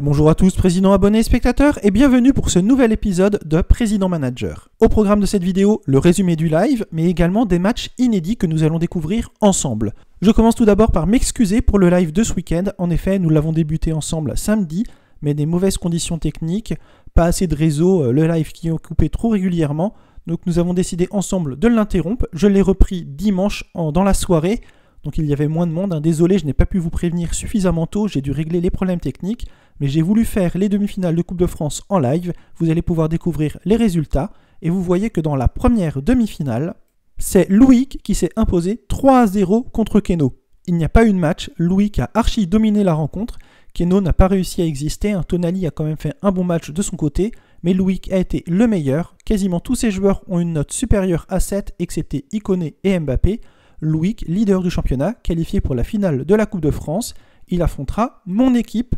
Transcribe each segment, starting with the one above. Bonjour à tous, présidents, abonnés et spectateurs, et bienvenue pour ce nouvel épisode de Président Manager. Au programme de cette vidéo, le résumé du live, mais également des matchs inédits que nous allons découvrir ensemble. Je commence tout d'abord par m'excuser pour le live de ce week-end. En effet, nous l'avons débuté ensemble samedi, mais des mauvaises conditions techniques, pas assez de réseau, le live qui est coupé trop régulièrement. Donc nous avons décidé ensemble de l'interrompre. Je l'ai repris dimanche dans la soirée. Donc il y avait moins de monde, désolé, je n'ai pas pu vous prévenir suffisamment tôt, j'ai dû régler les problèmes techniques, mais j'ai voulu faire les demi-finales de Coupe de France en live, vous allez pouvoir découvrir les résultats, et vous voyez que dans la première demi-finale, c'est Loïc qui s'est imposé 3-0 contre Keno. Il n'y a pas eu de match, Loïc a archi dominé la rencontre, Keno n'a pas réussi à exister, Tonali a quand même fait un bon match de son côté, mais Loïc a été le meilleur, quasiment tous ses joueurs ont une note supérieure à 7, excepté Ikoné et Mbappé. Loïc, leader du championnat, qualifié pour la finale de la Coupe de France, il affrontera mon équipe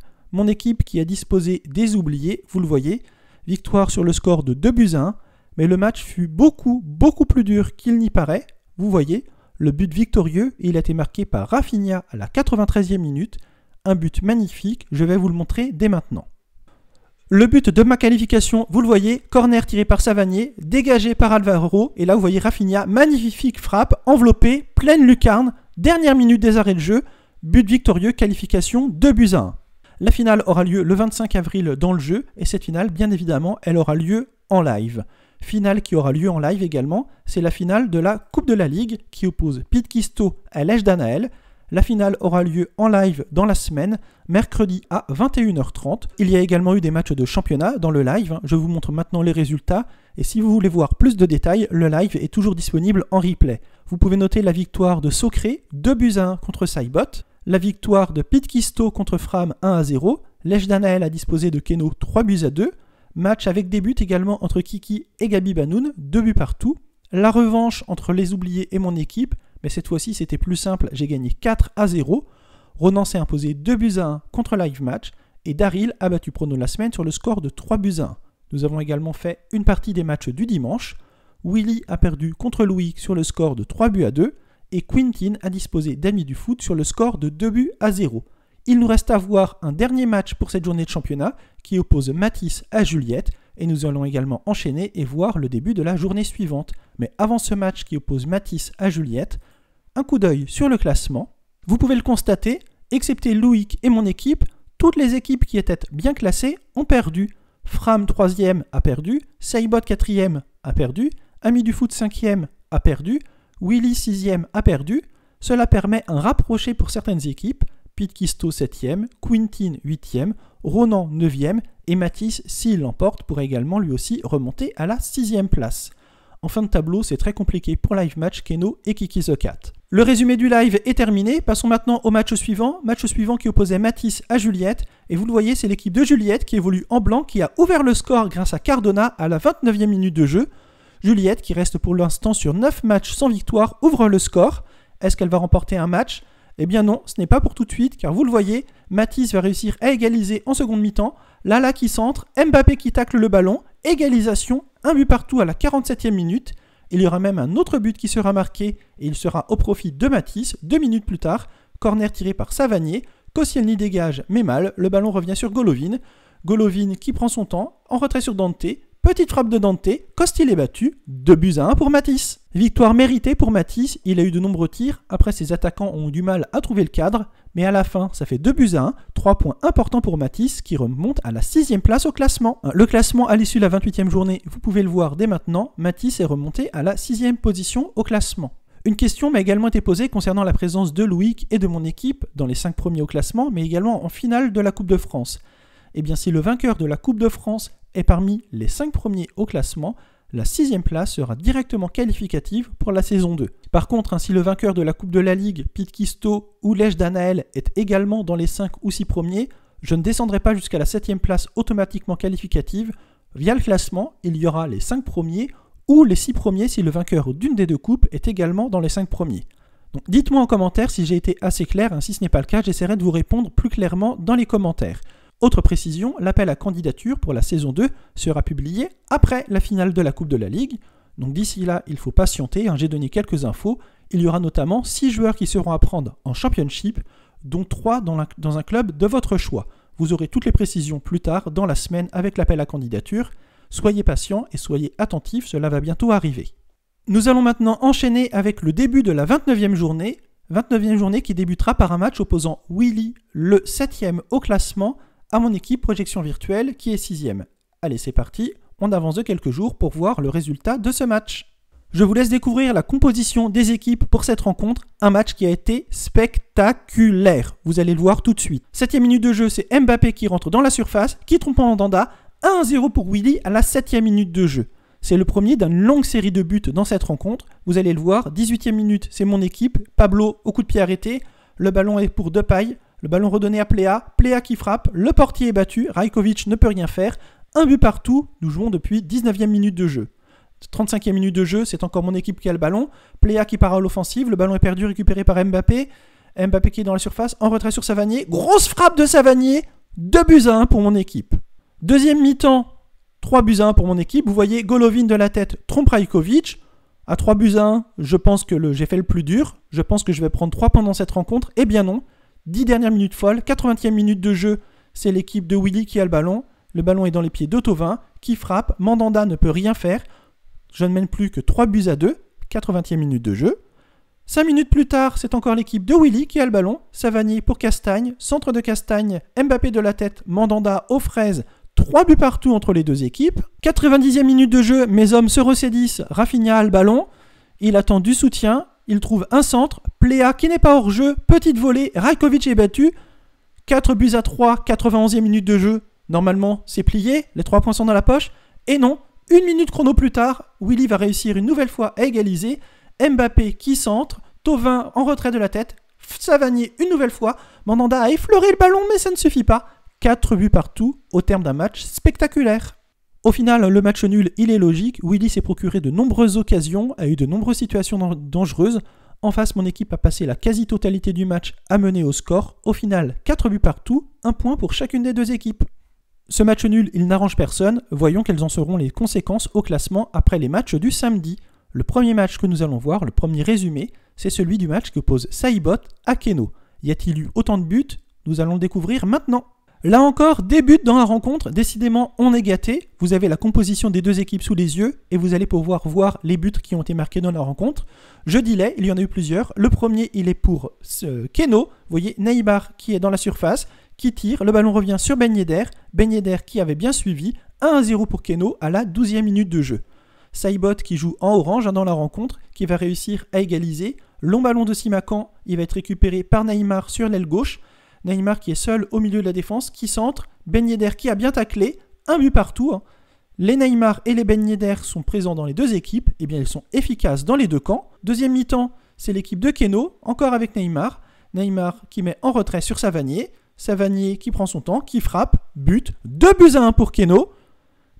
qui a disposé des oubliés, vous le voyez, victoire sur le score de 2-1, mais le match fut beaucoup plus dur qu'il n'y paraît, vous voyez, le but victorieux, il a été marqué par Rafinha à la 93e minute, un but magnifique, je vais vous le montrer dès maintenant. Le but de ma qualification, vous le voyez, corner tiré par Savanier, dégagé par Alvaro, et là vous voyez Rafinha, magnifique frappe, enveloppée, pleine lucarne, dernière minute des arrêts de jeu, but victorieux, qualification 2-1. La finale aura lieu le 25 avril dans le jeu, et cette finale, bien évidemment, elle aura lieu en live. Finale qui aura lieu en live également, c'est la finale de la Coupe de la Ligue, qui oppose Pidkisto à LegDanael. La finale aura lieu en live dans la semaine, mercredi à 21h30. Il y a également eu des matchs de championnat dans le live. Je vous montre maintenant les résultats. Et si vous voulez voir plus de détails, le live est toujours disponible en replay. Vous pouvez noter la victoire de Socré, 2-1 contre Saibot. La victoire de Pidkisto contre Fram, 1-0. LegDanael a disposé de Keno, 3-2. Match avec des buts également entre Kiki et Gaby Banoun, 2 buts partout. La revanche entre les oubliés et mon équipe, mais cette fois-ci c'était plus simple, j'ai gagné 4-0. Ronan s'est imposé 2-1 contre Live Match et TheDARRYL a battu Prono la semaine sur le score de 3-1. Nous avons également fait une partie des matchs du dimanche. Willy a perdu contre Loïc sur le score de 3-2 et Qouintine a disposé d'Amidufoot sur le score de 2-0. Il nous reste à voir un dernier match pour cette journée de championnat qui oppose Matisse à Juliette et nous allons également enchaîner et voir le début de la journée suivante. Mais avant ce match qui oppose Matisse à Juliette, un coup d'œil sur le classement. Vous pouvez le constater, excepté Loïc et mon équipe, toutes les équipes qui étaient bien classées ont perdu. Fram 3e a perdu, Saibot 4e a perdu, Amidufoot 5e a perdu, Willy 6e a perdu. Cela permet un rapproché pour certaines équipes. Pidkisto 7e, Qouintine 8e, Ronan 9e et Matisse, s'il l'emporte, pourrait également lui aussi remonter à la 6e place. En fin de tableau, c'est très compliqué pour Live Match, Keno et Kiki The Cat. Le résumé du live est terminé, passons maintenant au match suivant qui opposait Matisse à Juliette, et vous le voyez, c'est l'équipe de Juliette qui évolue en blanc, qui a ouvert le score grâce à Cardona à la 29e minute de jeu. Juliette, qui reste pour l'instant sur 9 matchs sans victoire, ouvre le score. Est-ce qu'elle va remporter un match ? Eh bien non, ce n'est pas pour tout de suite, car vous le voyez, Matisse va réussir à égaliser en seconde mi-temps, Lala qui centre, Mbappé qui tacle le ballon, égalisation, 1 but partout à la 47e minute, il y aura même un autre but qui sera marqué, et il sera au profit de Matisse, 2 minutes plus tard, corner tiré par Savanier, Koscielny dégage, mais mal, le ballon revient sur Golovin, Golovin qui prend son temps, en retrait sur Dante, petite frappe de Dante, Costil est battu, 2-1 pour Matisse. Victoire méritée pour Matisse, il a eu de nombreux tirs, après ses attaquants ont eu du mal à trouver le cadre, mais à la fin ça fait 2-1, 3 points importants pour Matisse qui remonte à la 6e place au classement. Le classement à l'issue de la 28e journée, vous pouvez le voir dès maintenant, Matisse est remonté à la 6e position au classement. Une question m'a également été posée concernant la présence de Loïc et de mon équipe dans les 5 premiers au classement, mais également en finale de la Coupe de France. Eh bien si le vainqueur de la Coupe de France est parmi les 5 premiers au classement, la 6e place sera directement qualificative pour la saison 2. Par contre, si le vainqueur de la Coupe de la Ligue, Pidkisto ou LegDanael est également dans les 5 ou 6 premiers, je ne descendrai pas jusqu'à la 7e place automatiquement qualificative. Via le classement, il y aura les 5 premiers ou les 6 premiers si le vainqueur d'une des 2 coupes est également dans les 5 premiers. Donc dites-moi en commentaire si j'ai été assez clair, si ce n'est pas le cas, j'essaierai de vous répondre plus clairement dans les commentaires. Autre précision, l'appel à candidature pour la saison 2 sera publié après la finale de la Coupe de la Ligue. Donc d'ici là, il faut patienter, j'ai donné quelques infos. Il y aura notamment 6 joueurs qui seront à prendre en Championship, dont 3 dans un club de votre choix. Vous aurez toutes les précisions plus tard dans la semaine avec l'appel à candidature. Soyez patients et soyez attentifs, cela va bientôt arriver. Nous allons maintenant enchaîner avec le début de la 29e journée. 29e journée qui débutera par un match opposant Willy, le 7e au classement, à mon équipe Projection Virtuelle qui est 6e. Allez, c'est parti, on avance de quelques jours pour voir le résultat de ce match. Je vous laisse découvrir la composition des équipes pour cette rencontre, un match qui a été spectaculaire. Vous allez le voir tout de suite. 7e minute de jeu, c'est Mbappé qui rentre dans la surface, qui trompe en Ndanda, 1-0 pour Willy à la 7e minute de jeu. C'est le premier d'une longue série de buts dans cette rencontre. Vous allez le voir, 18e minute, c'est mon équipe. Pablo au coup de pied arrêté. Le ballon est pour Depay. Le ballon redonné à Pléa. Pléa qui frappe. Le portier est battu. Rajkovic ne peut rien faire. Un but partout. Nous jouons depuis 19e minute de jeu. 35e minute de jeu, c'est encore mon équipe qui a le ballon. Pléa qui part à l'offensive. Le ballon est perdu, récupéré par Mbappé. Mbappé qui est dans la surface. En retrait sur Savanier. Grosse frappe de Savanier. 2-1 pour mon équipe. Deuxième mi-temps. 3-1 pour mon équipe. Vous voyez, Golovin de la tête trompe Rajkovic. À 3-1, je pense que j'ai fait le plus dur. Je pense que je vais prendre 3 points dans cette rencontre. Eh bien non. 10 dernières minutes folles. 80e minute de jeu. C'est l'équipe de Willy qui a le ballon. Le ballon est dans les pieds d'Otovin qui frappe. Mandanda ne peut rien faire. Je ne mène plus que 3-2. 80e minute de jeu. 5 minutes plus tard, c'est encore l'équipe de Willy qui a le ballon. Savanier pour Castagne. Centre de Castagne. Mbappé de la tête. Mandanda aux fraises. 3 buts partout entre les deux équipes. 90e minute de jeu, mes hommes se ressaisissent. Rafinha a le ballon. Il attend du soutien. Il trouve un centre. Pléa qui n'est pas hors jeu. Petite volée. Rajkovic est battu. 4-3. 91e minute de jeu. Normalement, c'est plié. Les 3 points sont dans la poche. Et non, 1 minute chrono plus tard, Willy va réussir une nouvelle fois à égaliser. Mbappé qui centre. Thauvin en retrait de la tête. Savanier une nouvelle fois. Mandanda a effleuré le ballon, mais ça ne suffit pas. 4 buts partout au terme d'un match spectaculaire. Au final, le match nul, il est logique. Willy s'est procuré de nombreuses occasions, a eu de nombreuses situations dangereuses. En face, mon équipe a passé la quasi-totalité du match à mener au score. Au final, 4 buts partout, 1 point pour chacune des deux équipes. Ce match nul, il n'arrange personne. Voyons quelles en seront les conséquences au classement après les matchs du samedi. Le premier match que nous allons voir, le premier résumé, c'est celui du match que pose Saibot à Keno. Y a-t-il eu autant de buts? Nous allons le découvrir maintenant. Là encore, des buts dans la rencontre, décidément on est gâté. Vous avez la composition des deux équipes sous les yeux et vous allez pouvoir voir les buts qui ont été marqués dans la rencontre. Je dis les, il y en a eu plusieurs. Le premier, il est pour Keno. Vous voyez Neymar qui est dans la surface, qui tire. Le ballon revient sur BenYedder. BenYedder qui avait bien suivi. 1-0 pour Keno à la 12e minute de jeu. Saibot qui joue en orange dans la rencontre, qui va réussir à égaliser. Long ballon de Simakan, il va être récupéré par Neymar sur l'aile gauche. Neymar qui est seul au milieu de la défense, qui centre, BenYedder qui a bien taclé, 1 but partout. Les Neymar et les BenYedder sont présents dans les deux équipes, et bien ils sont efficaces dans les deux camps. Deuxième mi-temps, c'est l'équipe de Keno, encore avec Neymar. Neymar qui met en retrait sur Savanier, Savanier qui prend son temps, qui frappe, but, 2-1 pour Keno.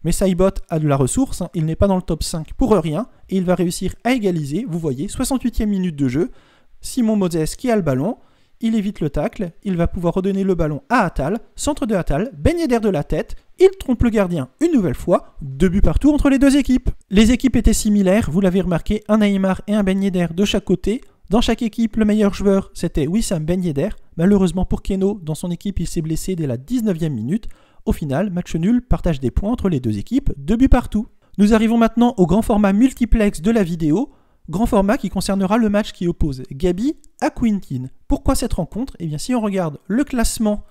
Mais Saibot a de la ressource, il n'est pas dans le top 5 pour rien, et il va réussir à égaliser, vous voyez, 68e minute de jeu, Simon Moses qui a le ballon. Il évite le tacle, il va pouvoir redonner le ballon à Attal, centre de Attal, BenYedder de la tête, il trompe le gardien une nouvelle fois, 2 buts partout entre les deux équipes. Les équipes étaient similaires, vous l'avez remarqué, un Neymar et un BenYedder de chaque côté. Dans chaque équipe, le meilleur joueur c'était Wissam BenYedder. Malheureusement pour Keno, dans son équipe il s'est blessé dès la 19e minute. Au final, match nul, partage des points entre les deux équipes, 2 buts partout. Nous arrivons maintenant au grand format multiplex de la vidéo. Grand format qui concernera le match qui oppose Gaby à Qouintine. Pourquoi cette rencontre? Eh bien, si on regarde le classement,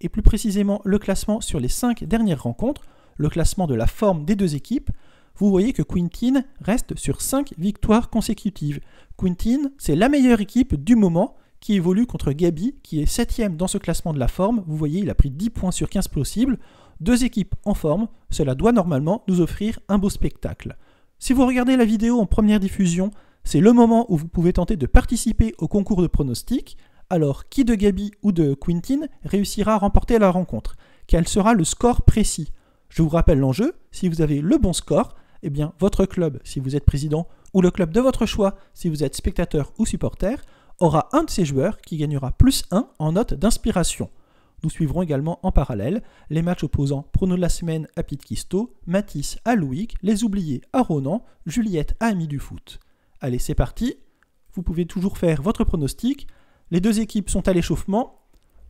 et plus précisément le classement sur les 5 dernières rencontres, le classement de la forme des deux équipes, vous voyez que Qouintine reste sur 5 victoires consécutives. Qouintine, c'est la meilleure équipe du moment qui évolue contre Gaby, qui est 7e dans ce classement de la forme. Vous voyez, il a pris 10 points sur 15 possibles. Deux équipes en forme, cela doit normalement nous offrir un beau spectacle. Si vous regardez la vidéo en première diffusion, c'est le moment où vous pouvez tenter de participer au concours de pronostics. Alors, qui de Gaby ou de Qouintine réussira à remporter la rencontre? Quel sera le score précis? Je vous rappelle l'enjeu, si vous avez le bon score, eh bien votre club, si vous êtes président, ou le club de votre choix, si vous êtes spectateur ou supporter, aura un de ces joueurs qui gagnera +1 en note d'inspiration. Nous suivrons également en parallèle les matchs opposants Prono de la semaine à Pitkisto, Matisse à Loïc, Les Oubliés à Ronan, Juliette à Amidufoot. Allez, c'est parti. Vous pouvez toujours faire votre pronostic. Les deux équipes sont à l'échauffement.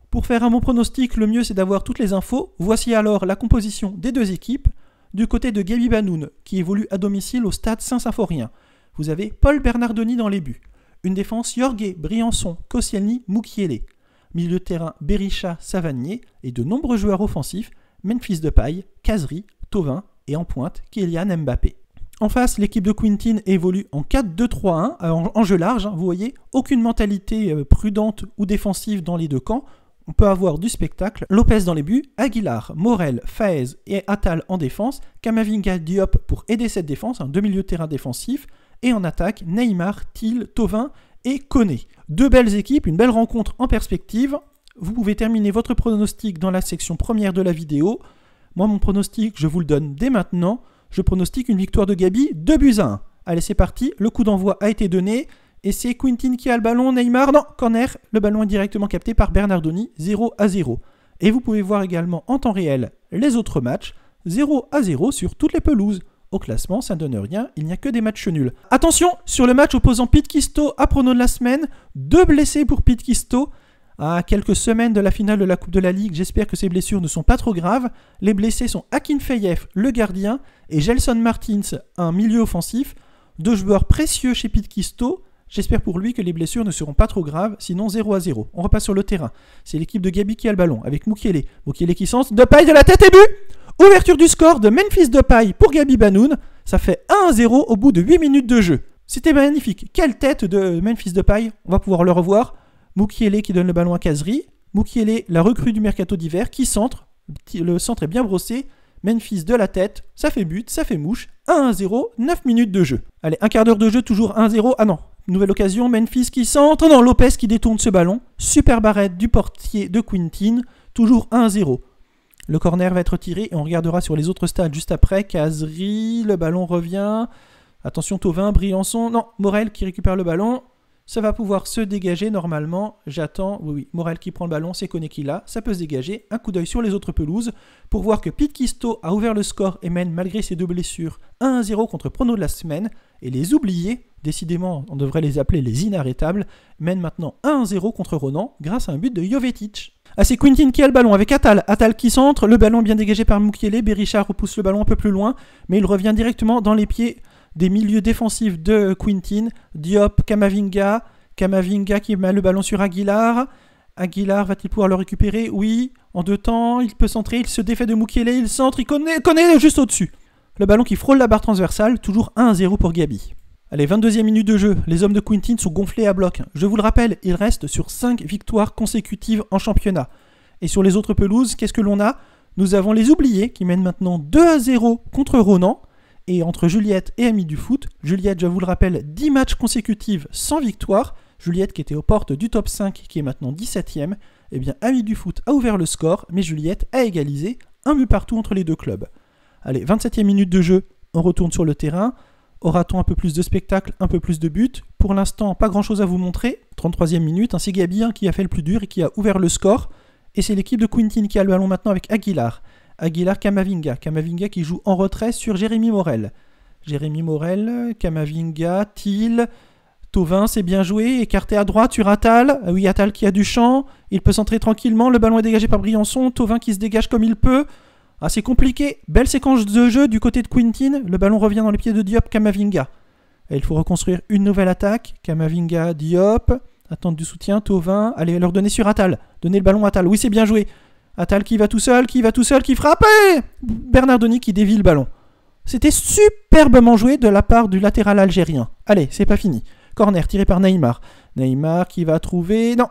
Pour faire un bon pronostic, le mieux c'est d'avoir toutes les infos. Voici alors la composition des deux équipes. Du côté de Gaby Banoun, qui évolue à domicile au stade Saint-Symphorien, vous avez Paul Bernardoni dans les buts. Une défense Jorguet, Briançon, Koscielny, Moukielé. Milieu de terrain Berisha, Savanier et de nombreux joueurs offensifs, Memphis Depay, Kazri, Thauvin et en pointe Kylian Mbappé. En face, l'équipe de Qouintine évolue en 4-2-3-1, en jeu large, hein, vous voyez, aucune mentalité prudente ou défensive dans les deux camps. On peut avoir du spectacle, Lopez dans les buts, Aguilar, Morel, Faez et Attal en défense, Kamavinga, Diop pour aider cette défense, deux milieux de terrain défensifs, et en attaque, Neymar, Thiel, Thauvin et Koné. Deux belles équipes, une belle rencontre en perspective. Vous pouvez terminer votre pronostic dans la section première de la vidéo. Moi, mon pronostic, je vous le donne dès maintenant. Je pronostique une victoire de Gaby, 2-1. Allez, c'est parti, le coup d'envoi a été donné. Et c'est Qouintine qui a le ballon, Neymar, non, corner, le ballon est directement capté par Bernardoni, 0-0. Et vous pouvez voir également en temps réel les autres matchs, 0-0 sur toutes les pelouses. Au classement, ça ne donne rien, il n'y a que des matchs nuls. Attention, sur le match opposant Pitkisto à Prono de la semaine, 2 blessés pour Pitkisto. À quelques semaines de la finale de la Coupe de la Ligue, j'espère que ces blessures ne sont pas trop graves. Les blessés sont Akinfeyev, le gardien, et Gelson Martins, un milieu offensif. Deux joueurs précieux chez Pitkisto. J'espère pour lui que les blessures ne seront pas trop graves, sinon 0-0. On repasse sur le terrain. C'est l'équipe de Gaby qui a le ballon, avec Moukielé. Moukielé qui sente, Depay de la tête et but! Ouverture du score de Memphis Depay pour Gaby Banoun. Ça fait 1-0 au bout de 8 minutes de jeu. C'était magnifique. Quelle tête de Memphis Depay! On va pouvoir le revoir. Moukielé qui donne le ballon à Kazri. Moukielé, la recrue du mercato d'hiver, qui centre. Le centre est bien brossé. Memphis de la tête, ça fait but, ça fait mouche. 1-0, 9 minutes de jeu. Allez, un quart d'heure de jeu, toujours 1-0. Ah non! Nouvelle occasion, Memphis qui centre, non, Lopez qui détourne ce ballon. Super barrette du portier de Qouintine, toujours 1-0. Le corner va être tiré et on regardera sur les autres stades juste après. Kazri, le ballon revient. Attention, Thauvin, Briançon, non, Morel qui récupère le ballon. Ça va pouvoir se dégager normalement, j'attends, oui, Morel qui prend le ballon, c'est Koné qui l'a, ça peut se dégager. Un coup d'œil sur les autres pelouses pour voir que Pitkisto a ouvert le score et mène malgré ses deux blessures 1-0 contre Prono de la semaine. Et les oubliés, décidément on devrait les appeler les inarrêtables, mènent maintenant 1-0 contre Ronan grâce à un but de Jovetic. Ah, c'est Qouintine qui a le ballon avec Attal, Attal qui centre, le ballon bien dégagé par Moukielé, Berisha repousse le ballon un peu plus loin, mais il revient directement dans les pieds des milieux défensifs de Qouintine, Diop, Kamavinga qui met le ballon sur Aguilar. Aguilar va-t-il pouvoir le récupérer? Oui, en deux temps, il peut centrer, il se défait de Moukielé, il centre, il connaît juste au-dessus. Le ballon qui frôle la barre transversale, toujours 1-0 pour Gaby. Allez, 22e minute de jeu, les hommes de Qouintine sont gonflés à bloc. Je vous le rappelle, ils restent sur 5 victoires consécutives en championnat. Et sur les autres pelouses, qu'est-ce que l'on a? Nous avons les oubliés qui mènent maintenant 2-0 contre Ronan. Et entre Juliette et Amidufoot, Juliette, je vous le rappelle, 10 matchs consécutifs sans victoire. Juliette qui était aux portes du top 5, qui est maintenant 17e. Eh bien, Amidufoot a ouvert le score, mais Juliette a égalisé, un but partout entre les deux clubs. Allez, 27e minute de jeu, on retourne sur le terrain. Aura-t-on un peu plus de spectacle, un peu plus de buts? Pour l'instant, pas grand-chose à vous montrer. 33e minute, c'est Gaby qui a fait le plus dur et qui a ouvert le score. Et c'est l'équipe de Qouintine qui a le ballon maintenant avec Aguilar. Aguilar, Kamavinga qui joue en retrait sur Jérémy Morel, Kamavinga, Thiel, Thauvin, c'est bien joué, écarté à droite sur Attal, oui Attal qui a du champ, il peut centrer tranquillement, le ballon est dégagé par Briançon, Thauvin qui se dégage comme il peut, ah, c'est compliqué, belle séquence de jeu du côté de Qouintine, le ballon revient dans les pieds de Diop, Kamavinga, et il faut reconstruire une nouvelle attaque, Kamavinga, Diop, attendre du soutien, Thauvin, allez leur donner sur Attal, donner le ballon à Attal, oui c'est bien joué, Attal qui va tout seul, qui frappe et Bernardoni qui dévie le ballon. C'était superbement joué de la part du latéral algérien. Allez, c'est pas fini. Corner tiré par Neymar. Neymar qui va trouver... Non,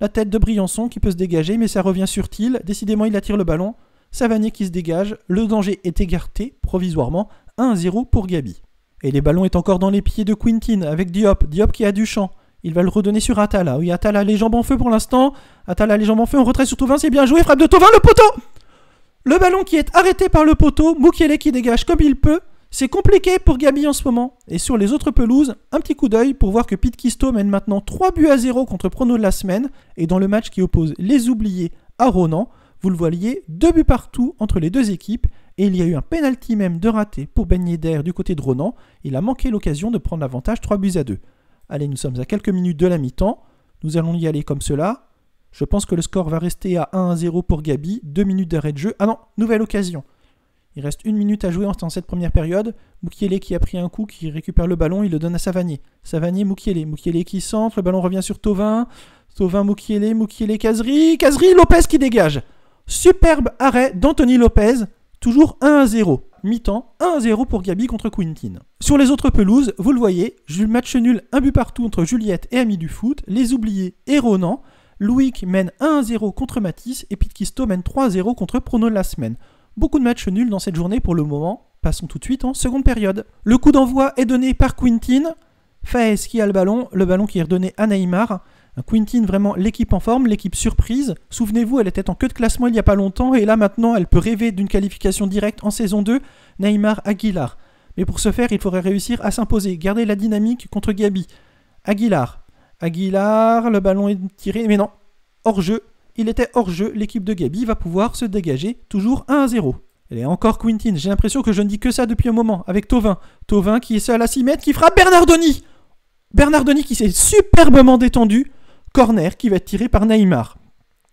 la tête de Briançon qui peut se dégager, mais ça revient sur Thiel. Décidément, il attire le ballon. Savanier qui se dégage. Le danger est écarté provisoirement. 1-0 pour Gaby. Et les ballons est encore dans les pieds de Qouintine avec Diop. Diop qui a du champ. Il va le redonner sur Attal. Oui, Attal a les jambes en feu pour l'instant. Attal a les jambes en feu. On retrait sur Thauvin. C'est bien joué. Frappe de Thauvin. Le poteau. Le ballon qui est arrêté par le poteau. Moukielé qui dégage comme il peut. C'est compliqué pour Gaby en ce moment. Et sur les autres pelouses, un petit coup d'œil pour voir que Pitkisto mène maintenant 3-0 contre Prono de la semaine. Et dans le match qui oppose les oubliés à Ronan, vous le voyez, 2 buts partout entre les deux équipes. Et il y a eu un penalty même de raté pour BenYedder du côté de Ronan. Il a manqué l'occasion de prendre l'avantage 3-2. Allez, nous sommes à quelques minutes de la mi-temps. Nous allons y aller comme cela. Je pense que le score va rester à 1-0 pour Gaby. 2 minutes d'arrêt de jeu. Ah non, nouvelle occasion. Il reste 1 minute à jouer en cette première période. Moukielé qui a pris un coup, qui récupère le ballon, il le donne à Savanier. Savanier, Moukielé. Moukielé qui centre, le ballon revient sur Thauvin. Thauvin, Moukielé, Moukielé, Kazri. Kazri, Lopez qui dégage. Superbe arrêt d'Anthony Lopez. Toujours 1-0. Mi-temps, 1-0 pour Gaby contre Qouintine. Sur les autres pelouses, vous le voyez, match nul, un but partout entre Juliette et Amidufoot. Les oubliés et Ronan. Louic mène 1-0 contre Matisse et Pitkisto mène 3-0 contre Prono de la semaine. Beaucoup de matchs nuls dans cette journée pour le moment. Passons tout de suite en seconde période. Le coup d'envoi est donné par Qouintine. Faes qui a le ballon qui est redonné à Neymar. Qouintine vraiment l'équipe en forme, l'équipe surprise. Souvenez-vous, elle était en queue de classement il n'y a pas longtemps et là maintenant elle peut rêver d'une qualification directe en saison 2. Neymar, Aguilar. Mais pour ce faire, il faudrait réussir à s'imposer, garder la dynamique contre Gaby. Aguilar, le ballon est tiré, mais non, hors-jeu. Il était hors-jeu, l'équipe de Gaby va pouvoir se dégager, toujours 1-0. Elle est encore Qouintine, j'ai l'impression que je ne dis que ça depuis un moment, avec Thauvin. Thauvin qui est seul à 6 mètres, qui frappe Bernardoni. Bernardoni qui s'est superbement détendu, corner qui va être tiré par Neymar.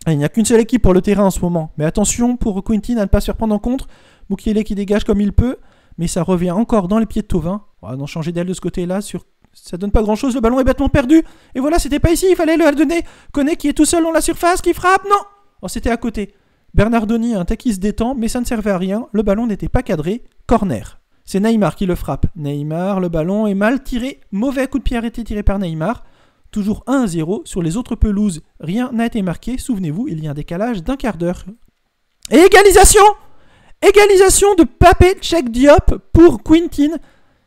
Il n'y a qu'une seule équipe pour le terrain en ce moment, mais attention pour Qouintine à ne pas se faire prendre en contre. Moukielé qui dégage comme il peut, mais ça revient encore dans les pieds de Thauvin. On va en changer d'aile de ce côté-là, sur... ça donne pas grand chose, le ballon est bêtement perdu. Et voilà, c'était pas ici, il fallait le donner. Koné qui est tout seul dans la surface, qui frappe, non. Oh, c'était à côté. Bernardoni a un tac qui se détend, mais ça ne servait à rien. Le ballon n'était pas cadré, corner. C'est Neymar qui le frappe. Neymar, le ballon est mal tiré. Mauvais coup de pied arrêté tiré par Neymar. Toujours 1-0 sur les autres pelouses. Rien n'a été marqué, souvenez-vous, il y a un décalage d'un quart d'heure. Et égalisation. Égalisation de Mbappé, Cheikh Diop pour Qouintine.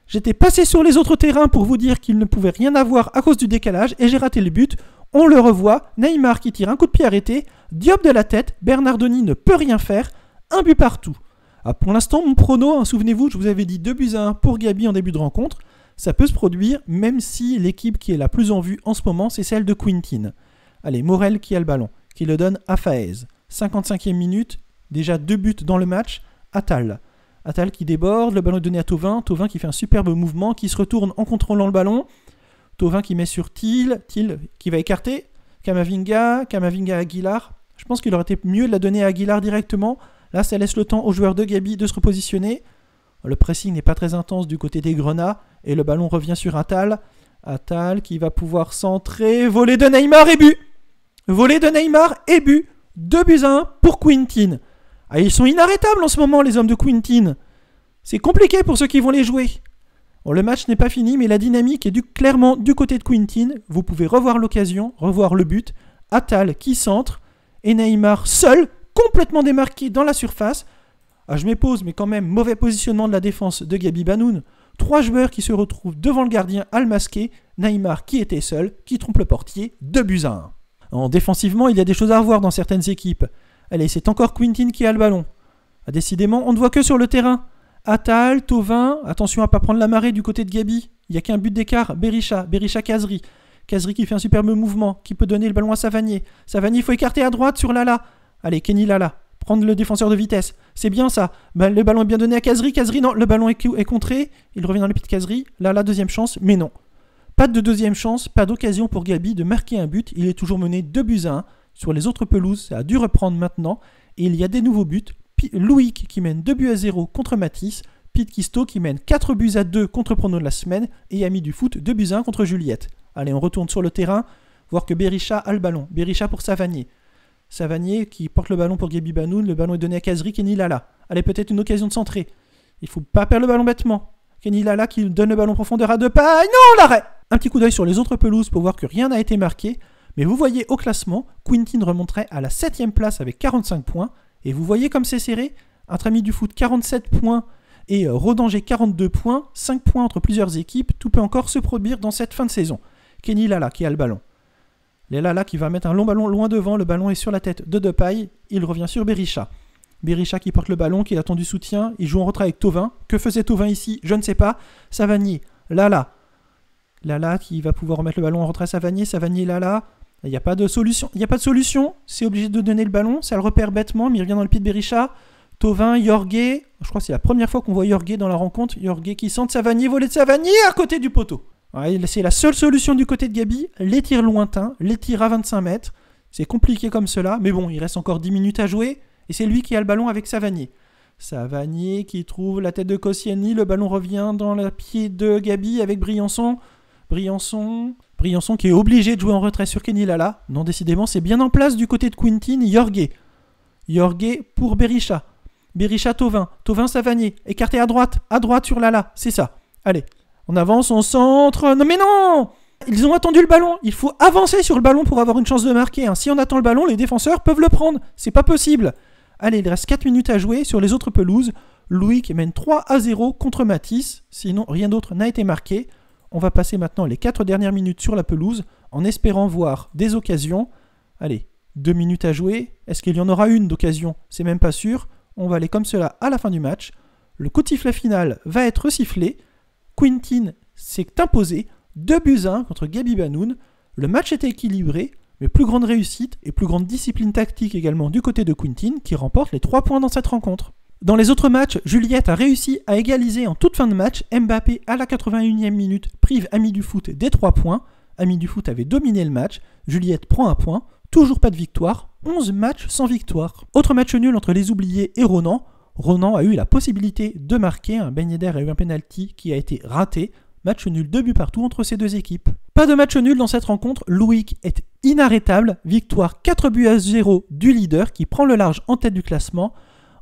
J'étais passé sur les autres terrains pour vous dire qu'il ne pouvait rien avoir à cause du décalage et j'ai raté le but. On le revoit, Neymar qui tire un coup de pied arrêté, Diop de la tête, Bernardoni ne peut rien faire, un but partout. Ah, pour l'instant, mon prono, hein, souvenez-vous, je vous avais dit 2-1 pour Gaby en début de rencontre. Ça peut se produire, même si l'équipe qui est la plus en vue en ce moment, c'est celle de Qouintine. Allez, Morel qui a le ballon, qui le donne à Faez. 55e minute, déjà 2 buts dans le match, Attal qui déborde, le ballon est donné à Thauvin, Thauvin qui fait un superbe mouvement, qui se retourne en contrôlant le ballon, Thauvin qui met sur Til qui va écarter, Camavinga à Aguilar, je pense qu'il aurait été mieux de la donner à Aguilar directement, là ça laisse le temps aux joueurs de Gaby de se repositionner, le pressing n'est pas très intense du côté des Grenats, et le ballon revient sur Attal qui va pouvoir centrer, voler de Neymar et but. 2-1 pour Qouintine. Ah, ils sont inarrêtables en ce moment, les hommes de Qouintine. C'est compliqué pour ceux qui vont les jouer. Bon, le match n'est pas fini, mais la dynamique est clairement du côté de Qouintine. Vous pouvez revoir l'occasion, revoir le but. Attal qui centre. Et Neymar seul, complètement démarqué dans la surface. Ah, je m'épose, mais quand même, mauvais positionnement de la défense de Gaby Banoun. 3 joueurs qui se retrouvent devant le gardien à le masquer. Neymar qui était seul, qui trompe le portier. 2-1. Alors, défensivement, il y a des choses à revoir dans certaines équipes. Allez, c'est encore Qouintine qui a le ballon. Ah, décidément, on ne voit que sur le terrain. Attal, Thauvin, attention à ne pas prendre la marée du côté de Gaby. Il n'y a qu'un but d'écart, Berisha Kazri. Kazri qui fait un superbe mouvement, qui peut donner le ballon à Savanier. Savanier, il faut écarter à droite sur Lala. Allez, Kenny Lala, prendre le défenseur de vitesse. C'est bien ça. Ben, le ballon est bien donné à Kazri. Kazri, non, le ballon est contré. Il revient dans le pied de Kazri. Lala, deuxième chance, mais non. Pas de deuxième chance, pas d'occasion pour Gaby de marquer un but. Il est toujours mené 2-1. Sur les autres pelouses, ça a dû reprendre maintenant. Et il y a des nouveaux buts. Louic qui mène 2-0 contre Matisse. Pitkisto qui mène 4-2 contre Prono de la semaine. Et Amidufoot 2-1 contre Juliette. Allez, on retourne sur le terrain. Voir que Berisha a le ballon. Berisha pour Savanier. Savanier qui porte le ballon pour Gaby Banoun. Le ballon est donné à Kazri. Kenny Lala. Allez, peut-être une occasion de centrer. Il ne faut pas perdre le ballon bêtement. Kenny Lala qui donne le ballon profondeur à Depay. Non, l'arrêt. Un petit coup d'œil sur les autres pelouses pour voir que rien n'a été marqué. Mais vous voyez au classement, Qouintine remonterait à la 7e place avec 45 points. Et vous voyez comme c'est serré, entre Amidufoot 47 points et Ronan G 42 points. 5 points entre plusieurs équipes, tout peut encore se produire dans cette fin de saison. Kenny Lala qui a le ballon. Lala qui va mettre un long ballon loin devant, le ballon est sur la tête de Depay. Il revient sur Berisha. Berisha qui porte le ballon, qui attend du soutien. Il joue en retrait avec Thauvin. Que faisait Thauvin ici? Je ne sais pas. Savanier, Lala qui va pouvoir remettre le ballon en retrait à Savanier. Savanier, Lala... Il n'y a pas de solution, c'est obligé de donner le ballon, ça le repère bêtement, mais il revient dans le pied de Berisha. Thauvin, Jorguet, je crois que c'est la première fois qu'on voit Jorguet dans la rencontre, Jorguet qui sent Savanier, voler de Savanier à côté du poteau. Ouais, c'est la seule solution du côté de Gaby, les tirs lointains, les tirs à 25 mètres, C'est compliqué comme cela, mais bon, il reste encore 10 minutes à jouer, et c'est lui qui a le ballon avec Savanier. Savanier qui trouve la tête de Koscielny, le ballon revient dans le pied de Gaby avec Briançon. Briançon qui est obligé de jouer en retrait sur Kenilala. Non, décidément, c'est bien en place du côté de Qouintine. Jorge pour Berisha. Berisha, Tovin, Savanier. Écarté à droite sur Lala. C'est ça. Allez, on avance, on centre. Non mais non! Ils ont attendu le ballon. Il faut avancer sur le ballon pour avoir une chance de marquer. Si on attend le ballon, les défenseurs peuvent le prendre. C'est pas possible. Allez, il reste 4 minutes à jouer sur les autres pelouses. Louis qui mène 3-0 contre Matisse. Sinon, rien d'autre n'a été marqué. On va passer maintenant les 4 dernières minutes sur la pelouse en espérant voir des occasions. Allez, 2 minutes à jouer. Est-ce qu'il y en aura une d'occasion? C'est même pas sûr. On va aller comme cela à la fin du match. Le coup de sifflet final va être sifflé. Qouintine s'est imposé 2-1 contre Gaby Banoun. Le match était équilibré, mais plus grande réussite et plus grande discipline tactique également du côté de Qouintine qui remporte les 3 points dans cette rencontre. Dans les autres matchs, Juliette a réussi à égaliser en toute fin de match. Mbappé à la 81e minute prive Amidufoot des 3 points. Amidufoot avait dominé le match, Juliette prend un point, toujours pas de victoire, 11 matchs sans victoire. Autre match nul entre les oubliés et Ronan. Ronan a eu la possibilité de marquer, BenYedder a eu un penalty qui a été raté. Match nul 2 buts partout entre ces 2 équipes. Pas de match nul dans cette rencontre, Louic est inarrêtable. Victoire 4-0 du leader qui prend le large en tête du classement.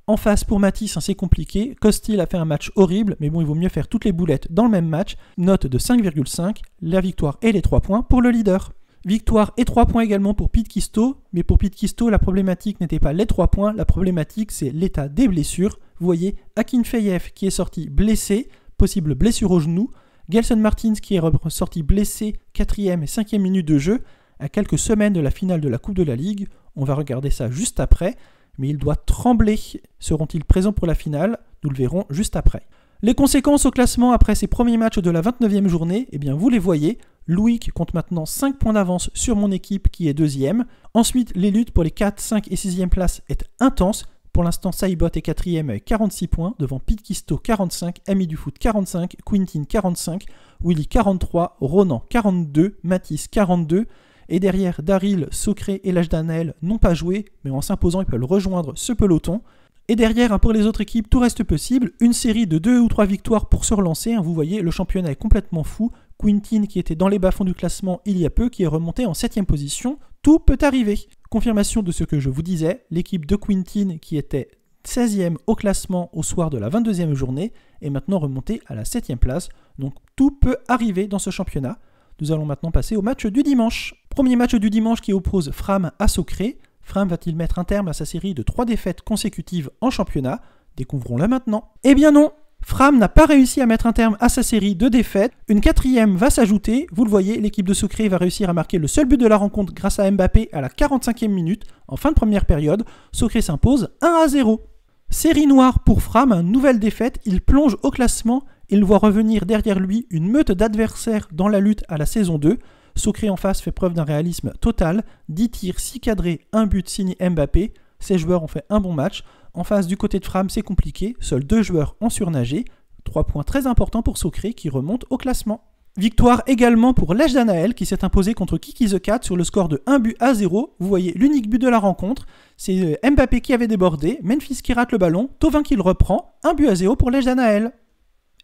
En face pour Matisse, c'est compliqué. Costil a fait un match horrible, mais bon, il vaut mieux faire toutes les boulettes dans le même match. Note de 5,5, la victoire et les 3 points pour le leader. Victoire et 3 points également pour Pete Kisto. Mais pour Pete Kisto, la problématique n'était pas les 3 points, la problématique c'est l'état des blessures. Vous voyez, Akinfeyev qui est sorti blessé, possible blessure au genou. Gelson Martins qui est ressorti blessé 4e et 5e minute de jeu à quelques semaines de la finale de la Coupe de la Ligue. On va regarder ça juste après, mais il doit trembler. Seront-ils présents pour la finale? Nous le verrons juste après. Les conséquences au classement après ces premiers matchs de la 29e journée, eh bien vous les voyez. Louic compte maintenant 5 points d'avance sur mon équipe qui est 2e. Ensuite, les luttes pour les 4, 5 et 6e places est intense. Pour l'instant, Saibot est 4e avec 46 points, devant Pete Kisto 45, Amidufoot 45, Qouintine 45, Willy 43, Ronan 42, Matisse 42. Et derrière, TheDARRYL, Socré et LegDanael n'ont pas joué, mais en s'imposant, ils peuvent rejoindre ce peloton. Et derrière, pour les autres équipes, tout reste possible. Une série de 2 ou 3 victoires pour se relancer. Vous voyez, le championnat est complètement fou. Qouintine, qui était dans les bas-fonds du classement il y a peu, qui est remonté en 7e position. Tout peut arriver. Confirmation de ce que je vous disais, l'équipe de Qouintine qui était 16e au classement au soir de la 22e journée est maintenant remontée à la 7e place. Donc tout peut arriver dans ce championnat. Nous allons maintenant passer au match du dimanche. Premier match du dimanche qui oppose Fram à Socré. Fram va-t-il mettre un terme à sa série de 3 défaites consécutives en championnat? Découvrons-le maintenant. Eh bien non, Fram n'a pas réussi à mettre un terme à sa série de défaites. Une 4e va s'ajouter. Vous le voyez, l'équipe de Socré va réussir à marquer le seul but de la rencontre grâce à Mbappé à la 45e minute. En fin de première période, Socré s'impose 1-0. Série noire pour Fram, une nouvelle défaite. Il plonge au classement. Il voit revenir derrière lui une meute d'adversaires dans la lutte à la saison 2. Socré en face fait preuve d'un réalisme total. 10 tirs, 6 cadrés, 1 but signé Mbappé. Ces joueurs ont fait un bon match. En face du côté de Fram, c'est compliqué, seuls 2 joueurs ont surnagé. 3 points très importants pour Socré qui remonte au classement. Victoire également pour LegDanael qui s'est imposé contre Kiki The Cat sur le score de 1-0. Vous voyez l'unique but de la rencontre, c'est Mbappé qui avait débordé, Memphis qui rate le ballon, Tovin qui le reprend, 1-0 pour LegDanael.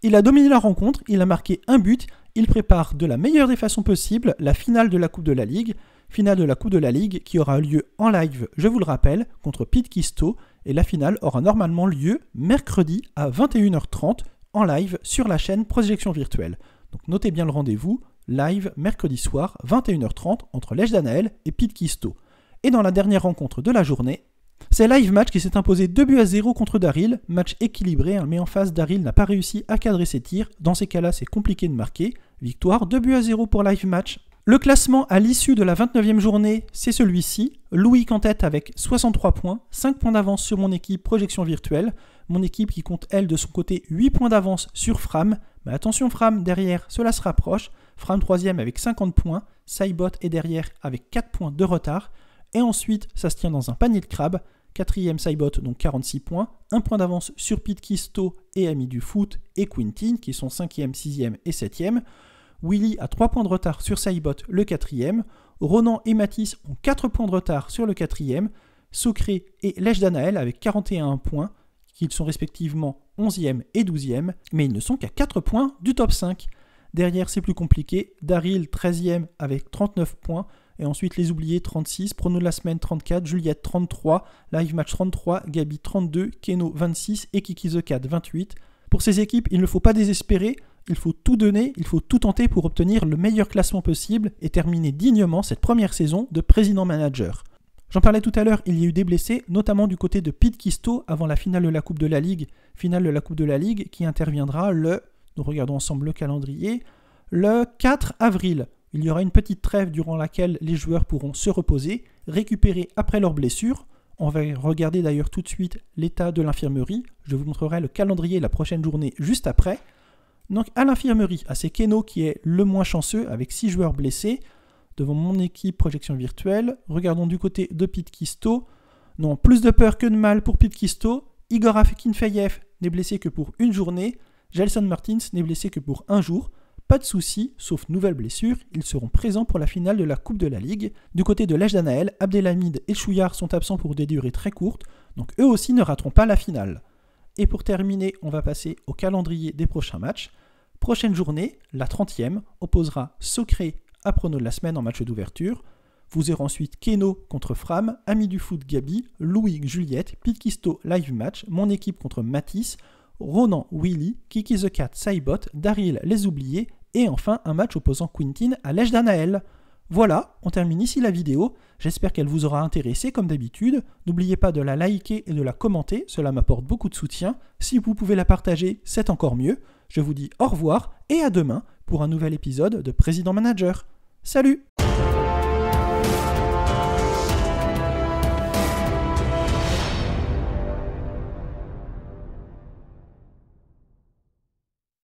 Il a dominé la rencontre, il a marqué un but, il prépare de la meilleure des façons possibles la finale de la Coupe de la Ligue. Finale de la Coupe de la Ligue qui aura lieu en live, je vous le rappelle, contre Pete Kisto. Et la finale aura normalement lieu mercredi à 21h30 en live sur la chaîne Projection Virtuelle. Donc notez bien le rendez-vous, live mercredi soir 21h30 entre LegDanael et Pete Kisto. Et dans la dernière rencontre de la journée, c'est Live Match qui s'est imposé 2-0 contre TheDARRYL. Match équilibré, mais en face, TheDARRYL n'a pas réussi à cadrer ses tirs. Dans ces cas-là, c'est compliqué de marquer. Victoire 2-0 pour Live Match. Le classement à l'issue de la 29e journée, c'est celui-ci. Louis en tête avec 63 points, 5 points d'avance sur mon équipe Projection Virtuelle. Mon équipe qui compte, elle, de son côté, 8 points d'avance sur Fram. Mais attention Fram, derrière, cela se rapproche. Fram 3e avec 50 points. Saibot est derrière avec 4 points de retard. Et ensuite, ça se tient dans un panier de crabe. 4e Saibot, donc 46 points. 1 point d'avance sur Pete Kisto et Amidufoot et Qouintine, qui sont 5e, 6e et 7e. Willy a 3 points de retard sur Saïbot, le 4e. Ronan et Matisse ont 4 points de retard sur le 4e. Socré et LegDanael avec 41 points, qu'ils sont respectivement 11e et 12e, mais ils ne sont qu'à 4 points du top 5. Derrière, c'est plus compliqué. TheDARRYL 13e avec 39 points. Et ensuite, les oubliés, 36. Prono de la semaine, 34. Juliette, 33. Live Match, 33. Gaby, 32. Keno, 26. Et Kiki The Cat, 28. Pour ces équipes, il ne faut pas désespérer. Il faut tout donner, il faut tout tenter pour obtenir le meilleur classement possible et terminer dignement cette première saison de Président Manager. J'en parlais tout à l'heure, il y a eu des blessés, notamment du côté de Pete Kisto avant la finale de la Coupe de la Ligue. Finale de la Coupe de la Ligue qui interviendra le... Nous regardons ensemble le calendrier. Le 4 avril, il y aura une petite trêve durant laquelle les joueurs pourront se reposer, récupérer après leurs blessures. On va regarder d'ailleurs tout de suite l'état de l'infirmerie. Je vous montrerai le calendrier la prochaine journée juste après. Donc à l'infirmerie, c'est Keno qui est le moins chanceux avec 6 joueurs blessés. Devant mon équipe Projection Virtuelle, regardons du côté de Pete Kisto. Non, plus de peur que de mal pour Pete Kisto. Igor Akinfeyev n'est blessé que pour une journée. Gelson Martins n'est blessé que pour un jour. Pas de soucis, sauf nouvelle blessure, ils seront présents pour la finale de la Coupe de la Ligue. Du côté de LegDanael, Abdelhamid et Chouillard sont absents pour des durées très courtes, donc eux aussi ne rateront pas la finale. Et pour terminer, on va passer au calendrier des prochains matchs. Prochaine journée, la 30e, opposera Socré à Prono de la semaine en match d'ouverture. Vous aurez ensuite Keno contre Fram, Amidufoot Gaby, Louis Juliette, Pete Kisto Live Match, mon équipe contre Matisse, Ronan Willy, Kiki The Cat Saibot, TheDARRYL les oubliés et enfin un match opposant Qouintine à LegDanael. Voilà, on termine ici la vidéo, j'espère qu'elle vous aura intéressé comme d'habitude, n'oubliez pas de la liker et de la commenter, cela m'apporte beaucoup de soutien, si vous pouvez la partager, c'est encore mieux, je vous dis au revoir et à demain pour un nouvel épisode de Président Manager. Salut!